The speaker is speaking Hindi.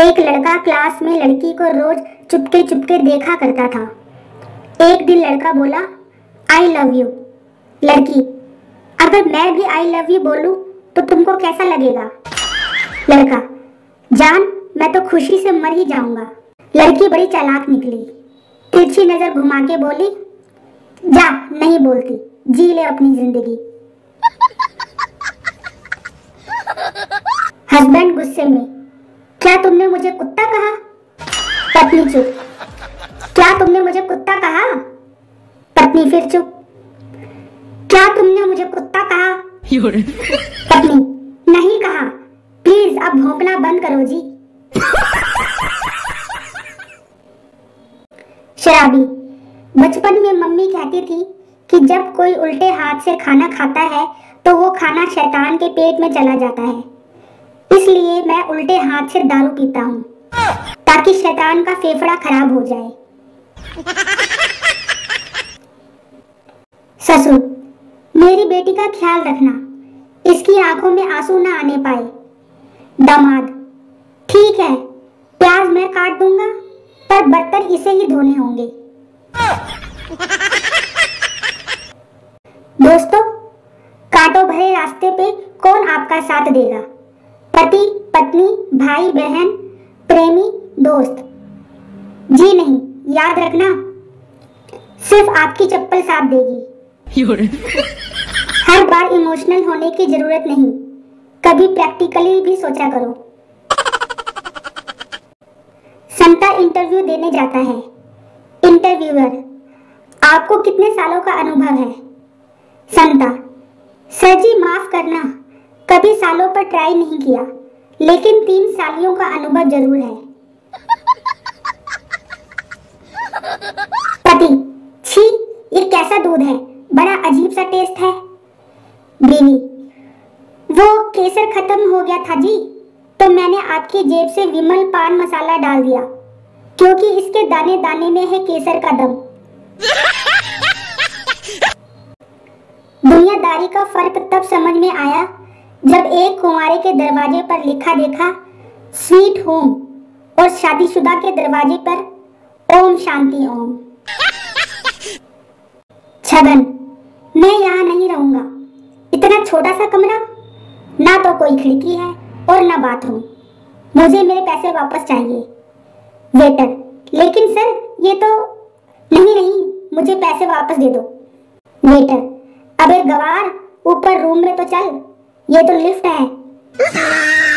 एक लड़का क्लास में लड़की को रोज चुपके चुपके देखा करता था। एक दिन लड़का बोला, आई लव यू। लड़की, अगर मैं भी आई लव यू बोलूं तो तुमको कैसा लगेगा? लड़का, जान मैं तो खुशी से मर ही जाऊंगा। लड़की बड़ी चालाक निकली, तिरछी नजर घुमा के बोली, जा नहीं बोलती, जी ले अपनी जिंदगी। हस्बैंड गुस्से में, क्या तुमने मुझे कुत्ता कहा? पत्नी चुप, क्या तुमने मुझे कुत्ता कहा? पत्नी फिर चुप, क्या तुमने मुझे कुत्ता कहा? पत्नी, नहीं कहा, प्लीज अब भौंकना बंद करो जी। शराबी, बचपन में मम्मी कहती थी कि जब कोई उल्टे हाथ से खाना खाता है तो वो खाना शैतान के पेट में चला जाता है, इसलिए मैं उल्टे हाथ से दारू पीता हूँ ताकि शैतान का फेफड़ा खराब हो जाए। ससुर, मेरी बेटी का ख्याल रखना, इसकी आंखों में आंसू ना आने पाए। दामाद, ठीक है, प्याज मैं काट दूंगा पर बर्तन इसे ही धोने होंगे। दोस्तों, कांटों भरे रास्ते पे कौन आपका साथ देगा? पति, पत्नी, भाई, बहन, प्रेमी, दोस्त? जी नहीं, याद रखना, सिर्फ आपकी चप्पल साथ देगी। हर बार इमोशनल होने की जरूरत नहीं, कभी प्रैक्टिकली भी सोचा करो। संता इंटरव्यू देने जाता है। इंटरव्यूअर, आपको कितने सालों का अनुभव है? संता, सर जी माफ करना, कभी सालों पर ट्राई नहीं किया, लेकिन 3 सालियों का अनुभव जरूर है। पति, छी ये कैसा दूध है, बड़ा अजीब सा टेस्ट है। बीवी, वो केसर खत्म हो गया था जी, तो मैंने आपकी जेब से विमल पान मसाला डाल दिया, क्योंकि इसके दाने दाने में है केसर का दम। दुनियादारी का फर्क तब समझ में आया जब एक कुंवारे के दरवाजे पर लिखा देखा स्वीट होम और शादीशुदा के दरवाजे पर ओम शांति ओम। छगन, मैं यहाँ नहीं रहूंगा, इतना छोटा सा कमरा, ना तो कोई खिड़की है और ना बाथरूम, मुझे मेरे पैसे वापस चाहिए। वेटर, लेकिन सर ये तो नहीं, नहीं मुझे पैसे वापस दे दो। वेटर, अबे गवार ऊपर रूम में तो चल, ये तो लिफ्ट है।